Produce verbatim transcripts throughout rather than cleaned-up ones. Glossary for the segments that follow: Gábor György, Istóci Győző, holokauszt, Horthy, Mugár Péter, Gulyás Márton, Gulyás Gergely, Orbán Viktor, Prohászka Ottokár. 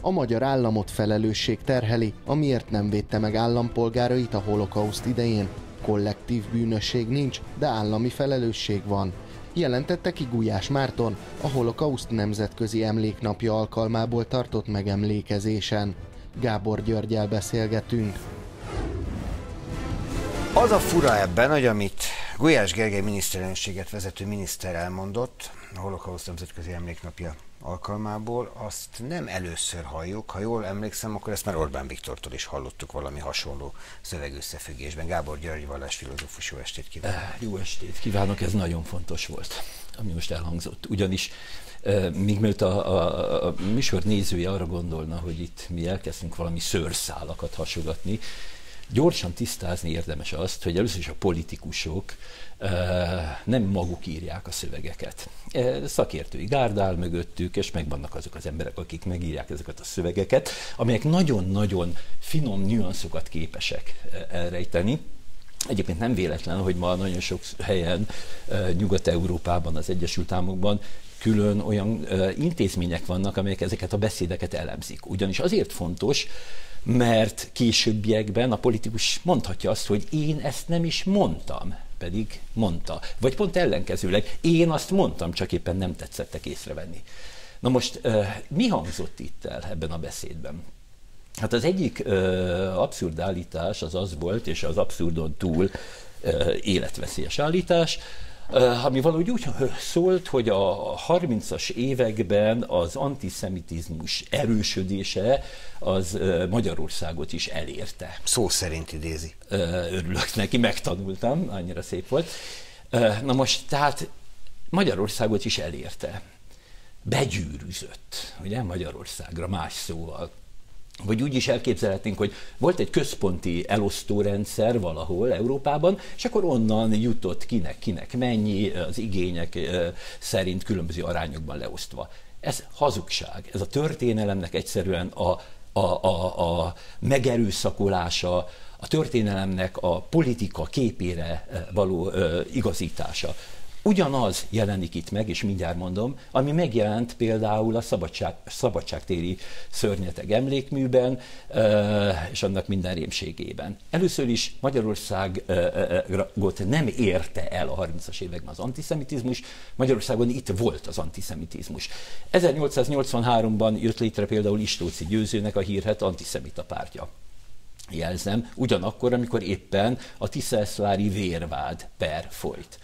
a magyar államot felelősség terheli, amiért nem védte meg állampolgárait a holokauszt idején. Kollektív bűnösség nincs, de állami felelősség van. Jelentette ki Gulyás Márton a holokauszt nemzetközi emléknapja alkalmából tartott megemlékezésen. Gábor Györggyel beszélgetünk. Az a fura ebben, hogy amit Gulyás Gergely miniszterelnökséget vezető miniszter elmondott a holokauszt nemzetközi emléknapja alkalmából, azt nem először halljuk. Ha jól emlékszem, akkor ezt már Orbán Viktortól is hallottuk valami hasonló szövegösszefüggésben. Gábor György vallásfilozófus, jó estét kívánok! Jó estét kívánok, ez nagyon fontos volt, ami most elhangzott. Ugyanis míg mielőtt a, a, a műsor nézője arra gondolna, hogy itt mi elkezdtünk valami szőrszálakat hasogatni, gyorsan tisztázni érdemes azt, hogy először is a politikusok nem maguk írják a szövegeket. Szakértői gárdál mögöttük, és megvannak azok az emberek, akik megírják ezeket a szövegeket, amelyek nagyon-nagyon finom nüanszokat képesek elrejteni. Egyébként nem véletlen, hogy ma nagyon sok helyen, Nyugat-Európában, az Egyesült Államokban külön olyan intézmények vannak, amelyek ezeket a beszédeket elemzik. Ugyanis azért fontos, mert későbbiekben a politikus mondhatja azt, hogy én ezt nem is mondtam, pedig mondta. Vagy pont ellenkezőleg, én azt mondtam, csak éppen nem tetszettek észrevenni. Na most, mi hangzott itt el ebben a beszédben? Hát az egyik abszurd állítás az az volt, és az abszurdon túl életveszélyes állítás, ami valahogy úgy szólt, hogy a harmincas években az antiszemitizmus erősödése az Magyarországot is elérte. Szó szerint idézi. Örülök neki, megtanultam, annyira szép volt. Na most, tehát Magyarországot is elérte. Begyűrűzött, ugye, Magyarországra más szóval. Vagy úgy is elképzelhetnénk, hogy volt egy központi elosztórendszer valahol Európában, és akkor onnan jutott kinek, kinek mennyi, az igények szerint különböző arányokban leosztva. Ez hazugság, ez a történelemnek egyszerűen a, a, a, a megerőszakolása, a történelemnek a politika képére való igazítása. Ugyanaz jelenik itt meg, és mindjárt mondom, ami megjelent például a szabadság, szabadságtéri szörnyeteg emlékműben, és annak minden rémségében. Először is Magyarországot nem érte el a harmincas években az antiszemitizmus, Magyarországon itt volt az antiszemitizmus. ezernyolcszáznyolcvanháromban jött létre például Istóci Győzőnek a hírhet antiszemita pártja. Jelzem, ugyanakkor, amikor éppen a tiszeszvári vérvád per folyt.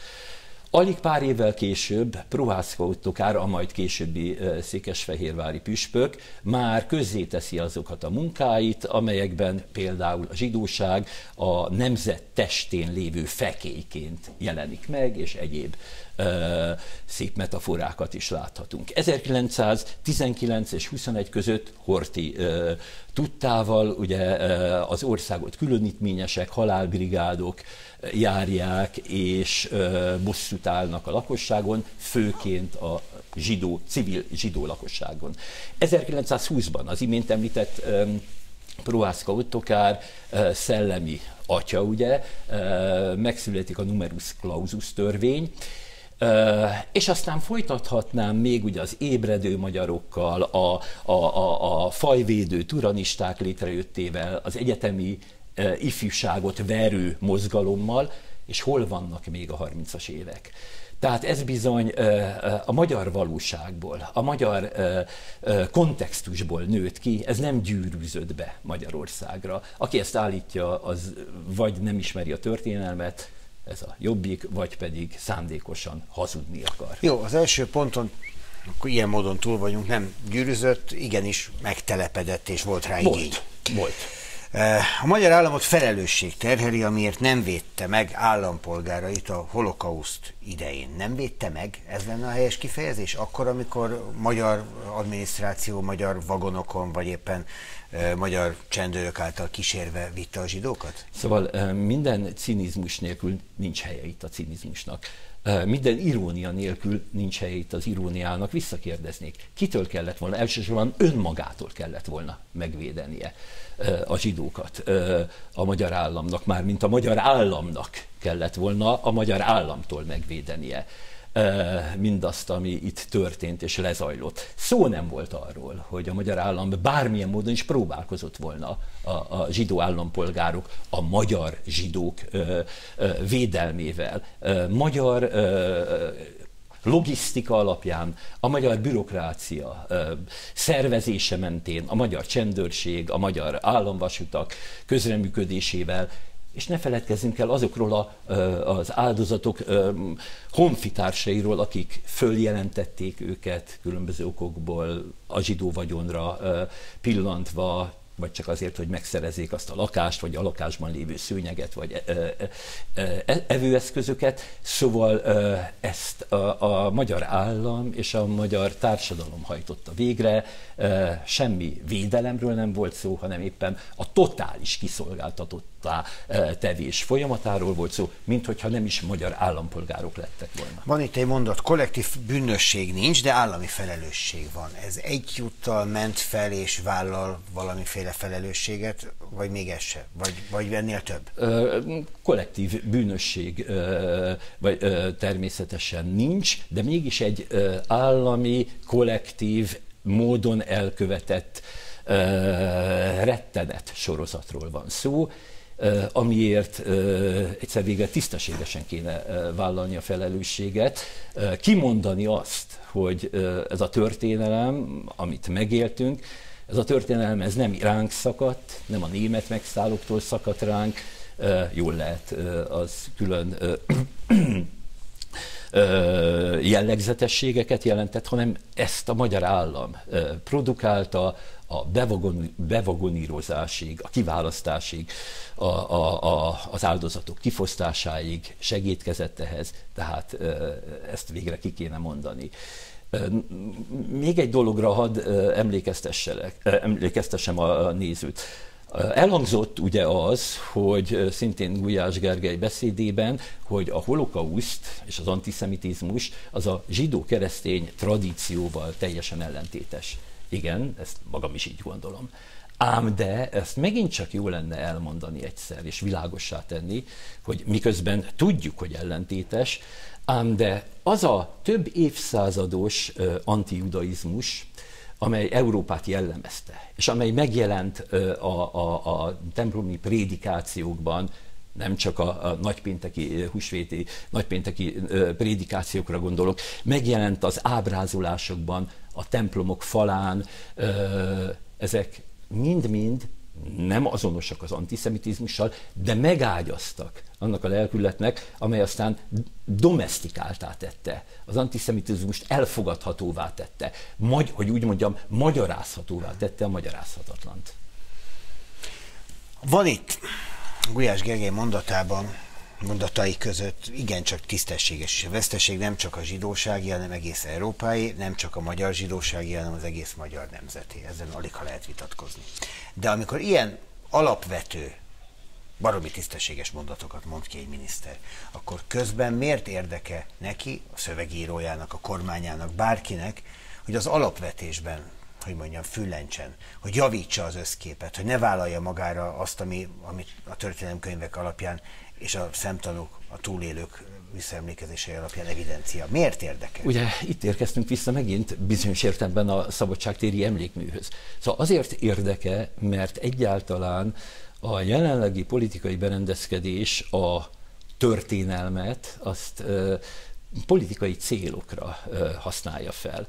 Alig pár évvel később Prohászka Ottokár, a majd későbbi székesfehérvári püspök már közzéteszi azokat a munkáit, amelyekben például a zsidóság a nemzet testén lévő fekélyként jelenik meg, és egyéb ö, szép metaforákat is láthatunk. ezerkilencszáztizenkilenc és huszonegy között Horthy ö, tudtával ugye, ö, az országot különítményesek, halálbrigádok járják, és ö, bosszút állnak a lakosságon, főként a zsidó, civil zsidó lakosságon. ezerkilencszázhúszban az imént említett ö, Prohászka Ottokár szellemi atya, ugye, megszületik a numerus clausus törvény, és aztán folytathatnám még ugye az ébredő magyarokkal, a, a, a, a fajvédő turanisták létrejöttével, az egyetemi ifjúságot verő mozgalommal, és hol vannak még a harmincas évek? Tehát ez bizony a magyar valóságból, a magyar kontextusból nőtt ki, ez nem gyűrűzött be Magyarországra. Aki ezt állítja, az vagy nem ismeri a történelmet, ez a jobbik, vagy pedig szándékosan hazudni akar. Jó, az első ponton akkor ilyen módon túl vagyunk, nem gyűrűzött, igenis megtelepedett és volt rá igény. Volt, volt. A magyar államot felelősség terheli, amiért nem védte meg állampolgárait a holokauszt idején. Nem védte meg? Ez lenne a helyes kifejezés? Akkor, amikor magyar adminisztráció, magyar vagonokon, vagy éppen e, magyar csendőrök által kísérve vitte a zsidókat? Szóval minden cinizmus nélkül nincs helye itt a cinizmusnak. Minden irónia nélkül nincs helye itt az iróniának. Visszakérdeznék, kitől kellett volna? Elsősorban önmagától kellett volna megvédenie a zsidókat a magyar államnak, mármint a magyar államnak kellett volna a magyar államtól megvédenie. mindazt, ami itt történt és lezajlott. Szó nem volt arról, hogy a magyar állam bármilyen módon is próbálkozott volna a, a zsidó állampolgárok, a magyar zsidók ö, ö, védelmével, ö, magyar ö, logisztika alapján, a magyar bürokrácia ö, szervezése mentén, a magyar csendőrség, a magyar államvasutak közreműködésével. És ne feledkezzünk el azokról a, az áldozatok honfitársairól, akik följelentették őket különböző okokból, a zsidó vagyonra pillantva, vagy csak azért, hogy megszerezzék azt a lakást, vagy a lakásban lévő szőnyeget, vagy evőeszközöket. Szóval ezt a, a magyar állam és a magyar társadalom hajtotta végre. Semmi védelemről nem volt szó, hanem éppen a totális kiszolgáltatottá tevés folyamatáról volt szó, minthogyha nem is magyar állampolgárok lettek volna. Van itt egy mondat, kollektív bűnösség nincs, de állami felelősség van. Ez egyúttal ment fel és vállal valamiféle felelősséget, vagy még ez se? Vagy, vagy ennél több? Ö, kollektív bűnösség ö, vagy, ö, természetesen nincs, de mégis egy ö, állami, kollektív módon elkövetett ö, rettenet sorozatról van szó, ö, amiért ö, egyszer végre tisztességesen kéne ö, vállalni a felelősséget, ö, kimondani azt, hogy ö, ez a történelem, amit megéltünk, ez a történelem ez nem ránk szakadt, nem a német megszállóktól szakadt ránk, e, jól lehet e, az külön e, e, jellegzetességeket jelentett, hanem ezt a magyar állam e, produkálta a bevagon, bevagonírozásig, a kiválasztásig, a, a, a, az áldozatok kifosztásáig segítkezett ehhez, tehát e, ezt végre ki kéne mondani. Még egy dologra hadd emlékeztessem a nézőt. Elhangzott ugye az, hogy szintén Gulyás Gergely beszédében, hogy a holokauszt és az antiszemitizmus az a zsidó-keresztény tradícióval teljesen ellentétes. Igen, ezt magam is így gondolom. Ám de ezt megint csak jó lenne elmondani egyszer, és világossá tenni, hogy miközben tudjuk, hogy ellentétes, ám de az a több évszázados antijudaizmus, amely Európát jellemezte, és amely megjelent a, a, a templomi prédikációkban, nem csak a, a nagypénteki, húsvéti nagypénteki prédikációkra gondolok, megjelent az ábrázolásokban, a templomok falán, ezek mind-mind nem azonosak az antiszemitizmussal, de megágyaztak annak a lelkületnek, amely aztán domesztikáltá tette, az antiszemitizmust elfogadhatóvá tette, magy, hogy úgy mondjam, magyarázhatóvá tette a magyarázhatatlant. Van itt Gulyás Gergely mondatában, mondatai között igencsak tisztességes a veszteség, nem csak a zsidósági, hanem egész európai, nem csak a magyar zsidósági, hanem az egész magyar nemzeti. Ezen alig ha lehet vitatkozni. De amikor ilyen alapvető, baromi tisztességes mondatokat mond ki egy miniszter, akkor közben miért érdeke neki, a szövegírójának, a kormányának, bárkinek, hogy az alapvetésben, hogy mondjam, füllencsen, hogy javítsa az összképet, hogy ne vállalja magára azt, ami, amit a történelemkönyvek alapján és a szemtanúk, a túlélők visszaemlékezései alapján evidencia. Miért érdekel? Ugye itt érkeztünk vissza megint bizonyos értelemben a szabadságtéri emlékműhöz. Szóval azért érdeke, mert egyáltalán a jelenlegi politikai berendezkedés a történelmet azt ö, politikai célokra ö, használja fel.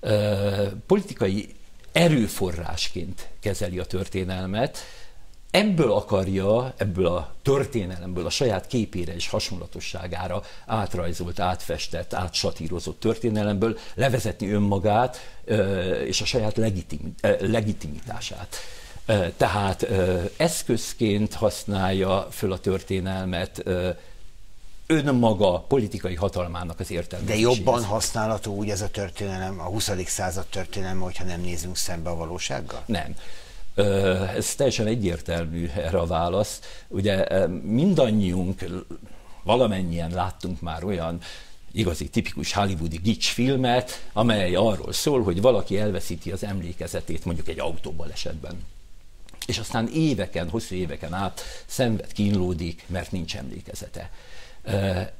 Ö, politikai erőforrásként kezeli a történelmet, ebből akarja, ebből a történelemből a saját képére és hasonlatosságára átrajzolt, átfestett, átsatírozott történelemből levezetni önmagát és a saját legitim, legitimitását. Tehát eszközként használja föl a történelmet önmaga politikai hatalmának az értelmezéséhez. De jobban használható úgy ez a történelem, a huszadik század történelme, hogyha nem nézünk szembe a valósággal? Nem. Ez teljesen egyértelmű erre a válasz. Ugye mindannyiunk, valamennyien láttunk már olyan igazi, tipikus hollywoodi gics filmet, amely arról szól, hogy valaki elveszíti az emlékezetét mondjuk egy autóbalesetben. És aztán éveken, hosszú éveken át szenved, kínlódik, mert nincs emlékezete.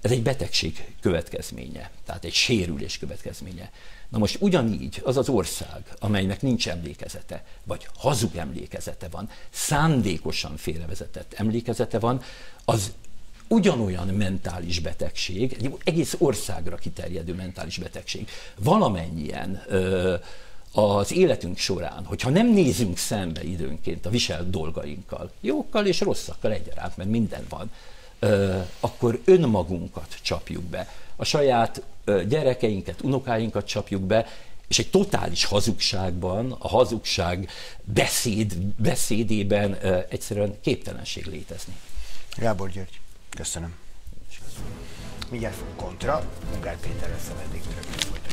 Ez egy betegség következménye, tehát egy sérülés következménye. Na most ugyanígy az az ország, amelynek nincs emlékezete, vagy hazug emlékezete van, szándékosan félrevezetett emlékezete van, az ugyanolyan mentális betegség, egy egész országra kiterjedő mentális betegség. Valamennyien ö, az életünk során, hogyha nem nézünk szembe időnként a viselt dolgainkkal, jókkal és rosszakkal egyaránt, mert minden van, ö, akkor önmagunkat csapjuk be. A saját ö, gyerekeinket, unokáinkat csapjuk be, és egy totális hazugságban, a hazugság beszéd, beszédében ö, egyszerűen képtelenség létezni. Gábor György. Köszönöm. Mindjárt kontra, Mugár Péter lesz a vendégünk.